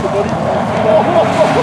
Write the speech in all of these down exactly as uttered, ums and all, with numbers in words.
Udah,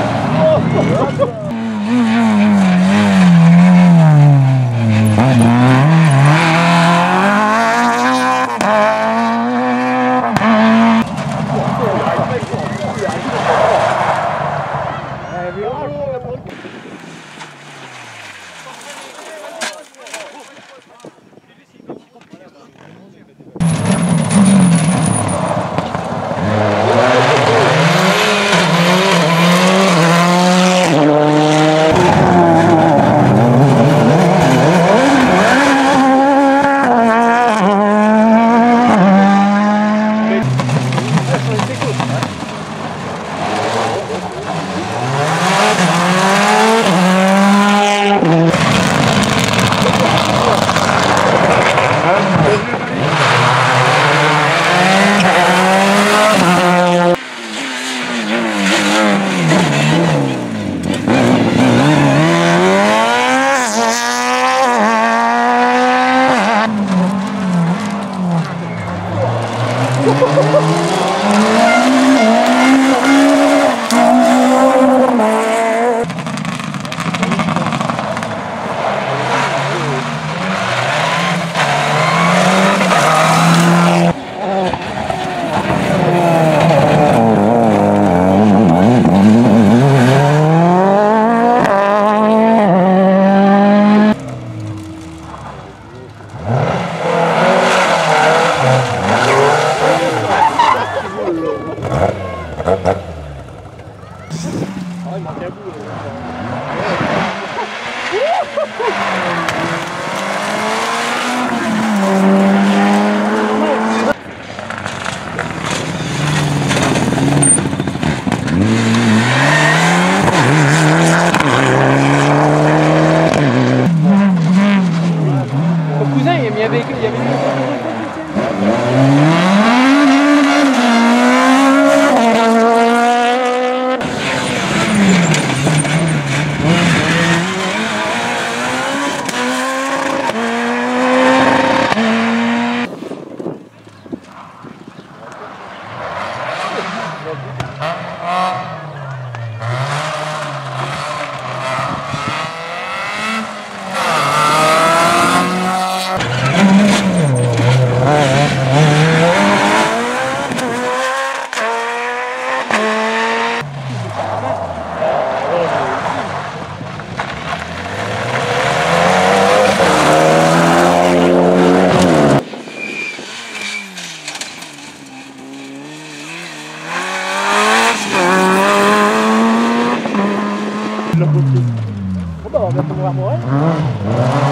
udah tunggu apa?